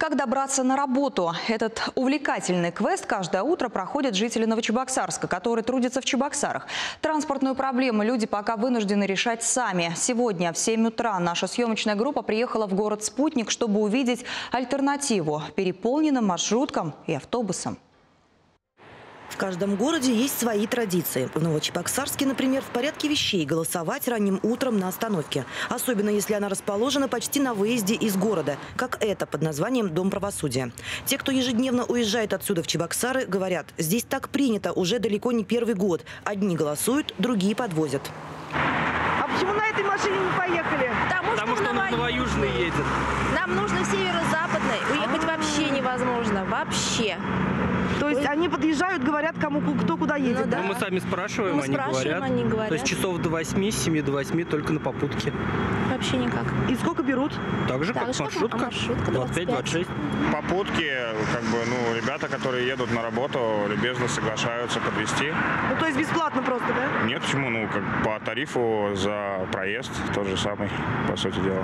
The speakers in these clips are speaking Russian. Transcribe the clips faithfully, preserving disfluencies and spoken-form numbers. Как добраться на работу? Этот увлекательный квест каждое утро проходят жители Новочебоксарска, которые трудятся в Чебоксарах. Транспортную проблему люди пока вынуждены решать сами. Сегодня в семь утра наша съемочная группа приехала в город Спутник, чтобы увидеть альтернативу переполненным маршруткам и автобусам. В каждом городе есть свои традиции. В Новочебоксарске, например, в порядке вещей голосовать ранним утром на остановке. Особенно, если она расположена почти на выезде из города, как это под названием «Дом правосудия». Те, кто ежедневно уезжает отсюда в Чебоксары, говорят, здесь так принято уже далеко не первый год. Одни голосуют, другие подвозят. А почему на этой машине не поехали? Потому, Потому что, что на новоюжный едет. Нам нужно в северо-западной. Уехать а -а -а. вообще невозможно. Вообще. То есть они подъезжают, говорят, кому кто куда едет, ну, да? Мы сами спрашиваем, мы они, спрашиваем говорят. они говорят. То есть часов до восьми, с семи до восьми только на попутке. Вообще никак. И сколько берут? Так же, так как же, маршрутка. А маршрутка двадцать пять — двадцать шесть. Попутки, как бы, ну, ребята, которые едут на работу, любезно соглашаются подвезти. Ну, то есть бесплатно просто, да? Нет, почему? Ну, как по тарифу за проезд тот же самый, по сути дела.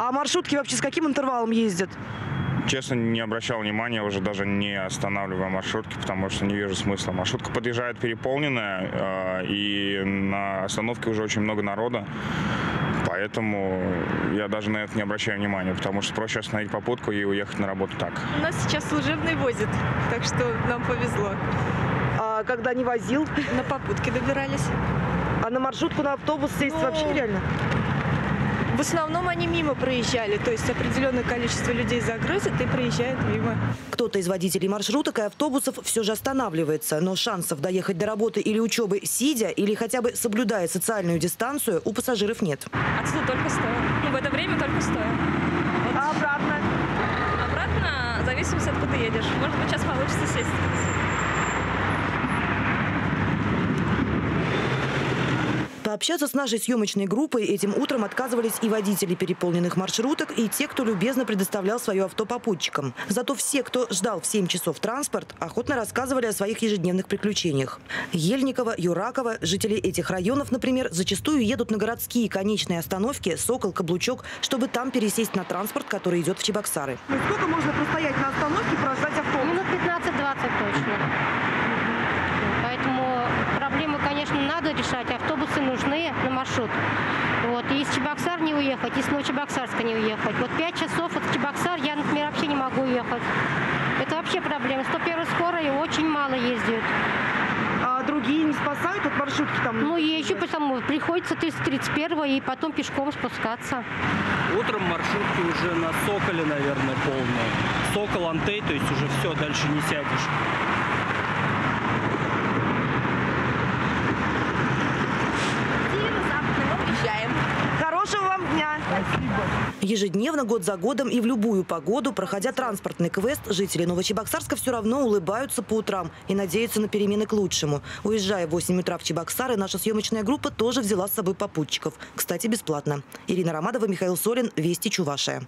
А маршрутки вообще с каким интервалом ездят? Честно, не обращал внимания, уже даже не останавливая маршрутки, потому что не вижу смысла. Маршрутка подъезжает переполненная, и на остановке уже очень много народа, поэтому я даже на это не обращаю внимания, потому что проще остановить попутку и уехать на работу так. У нас сейчас служебный возит, так что нам повезло. А когда не возил? На попутке добирались. А на маршрутку, на автобус сесть Но... вообще нереально? В основном они мимо проезжали, то есть определенное количество людей загрузят и проезжают мимо. Кто-то из водителей маршруток и автобусов все же останавливается, но шансов доехать до работы или учебы сидя или хотя бы соблюдая социальную дистанцию у пассажиров нет. Отсюда только стоя. Ну, в это время только стоя. Вот. А обратно? Обратно, в зависимости от куда едешь. Может быть, сейчас получится сесть. Общаться с нашей съемочной группой этим утром отказывались и водители переполненных маршруток, и те, кто любезно предоставлял свое авто попутчикам. Зато все, кто ждал в семь часов транспорт, охотно рассказывали о своих ежедневных приключениях. Ельникова, Юракова, жители этих районов, например, зачастую едут на городские конечные остановки «Сокол», «Каблучок», чтобы там пересесть на транспорт, который идет в Чебоксары. Ну, сколько можно простоять на остановке, прождать автобус? Минут пятнадцать — двадцать точно. Проблемы, конечно, надо решать. Автобусы нужны на маршрут. Вот. И из Чебоксар не уехать, и с Новочебоксарска не уехать. Вот пять часов от Чебоксар я, например, вообще не могу уехать. Это вообще проблема. сто первая скорая очень мало ездит. А другие не спасают от маршрутки там? Ну, езжу, потому приходится триста тридцать первая и потом пешком спускаться. Утром маршрутки уже на Соколе, наверное, полная. Сокол, Антей, то есть уже все, дальше не сядешь. Ежедневно, год за годом и в любую погоду, проходя транспортный квест, жители Новочебоксарска все равно улыбаются по утрам и надеются на перемены к лучшему. Уезжая в восемь утра в Чебоксары, наша съемочная группа тоже взяла с собой попутчиков. Кстати, бесплатно. Ирина Ромадова, Михаил Солин, «Вести Чувашия».